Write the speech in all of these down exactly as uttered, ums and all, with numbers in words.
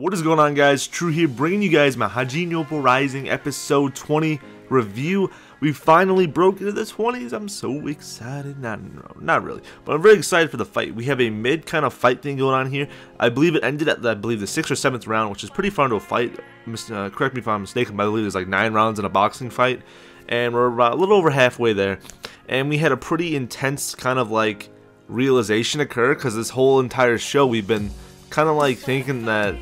What is going on, guys? True here, bringing you guys my Hajime No Ippo Rising episode twenty review. We finally broke into the twenties. I'm so excited. Not, no, not really, but I'm very excited for the fight. We have a mid kind of fight thing going on here. I believe it ended at the, I believe the sixth or seventh round, which is pretty fun to a fight. Uh, correct me if I'm mistaken, but I believe there's like nine rounds in a boxing fight, and we're about a little over halfway there. And we had a pretty intense kind of like realization occur, because this whole entire show we've been kind of like thinking that,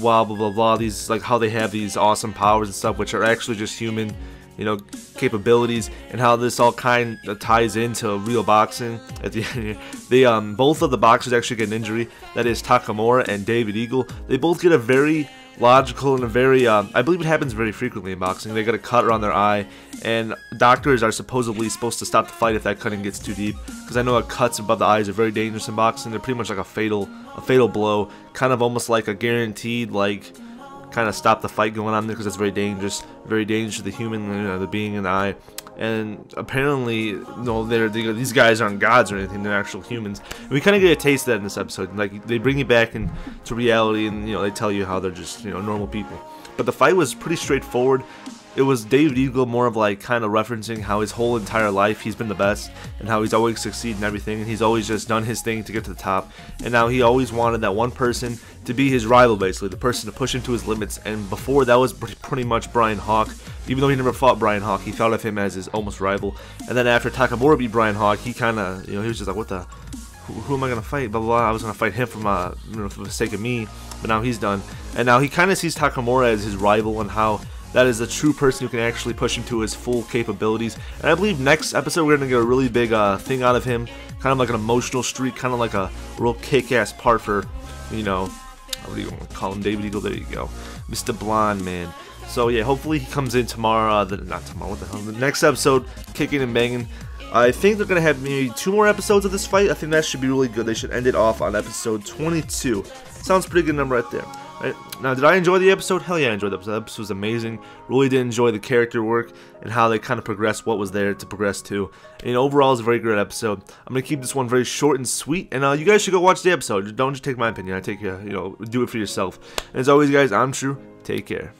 blah blah blah blah, these like how they have these awesome powers and stuff, which are actually just human, you know, capabilities, and how this all kind of ties into real boxing at the end here. They um both of the boxers actually get an injury. That is Takamura and David Eagle. They both get a very logical and a very um I believe it happens very frequently in boxing. They got a cut around their eye, and doctors are supposedly supposed to stop the fight if that cutting gets too deep, because I know that cuts above the eyes are very dangerous in boxing. They're pretty much like a fatal a fatal blow, kind of almost like a guaranteed like kind of stop the fight going on there, because it's very dangerous, very dangerous to the human, you know, the being in the eye. And apparently, no, they're, they, these guys aren't gods or anything; they're actual humans. And we kind of get a taste of that in this episode. Like, they bring you back into reality, and you know, they tell you how they're just, you know, normal people. But the fight was pretty straightforward. It was David Eagle more of like kind of referencing how his whole entire life he's been the best, and how he's always succeeded in everything, and he's always just done his thing to get to the top. And now he always wanted that one person to be his rival, basically the person to push him to his limits. And before that was pretty much Brian Hawk. Even though he never fought Brian Hawk, he thought of him as his almost rival. And then after Takamura beat Brian Hawk, he kind of, you know, he was just like, what the, who, who am I gonna fight? Blah, blah blah. I was gonna fight him for my, you know, for the sake of me, but now he's done. And now he kind of sees Takamura as his rival, and how that is the true person who can actually push him to his full capabilities. And I believe next episode we're going to get a really big uh, thing out of him. Kind of like an emotional streak, kind of like a real kick-ass part for, you know, what do you want to call him? David Eagle, there you go. Mister Blonde Man. So yeah, hopefully he comes in tomorrow, uh, the, not tomorrow, what the hell, the next episode, kicking and banging. I think they're going to have maybe two more episodes of this fight. I think that should be really good. They should end it off on episode twenty-two. Sounds pretty good number right there. Right. Now, did I enjoy the episode? Hell yeah, I enjoyed the episode. The episode was amazing. Really did enjoy the character work and how they kind of progressed what was there to progress to. And overall, it's a very great episode. I'm going to keep this one very short and sweet. And uh, you guys should go watch the episode. Don't just take my opinion. I take, uh, you know, do it for yourself. And as always, guys, I'm True. Take care.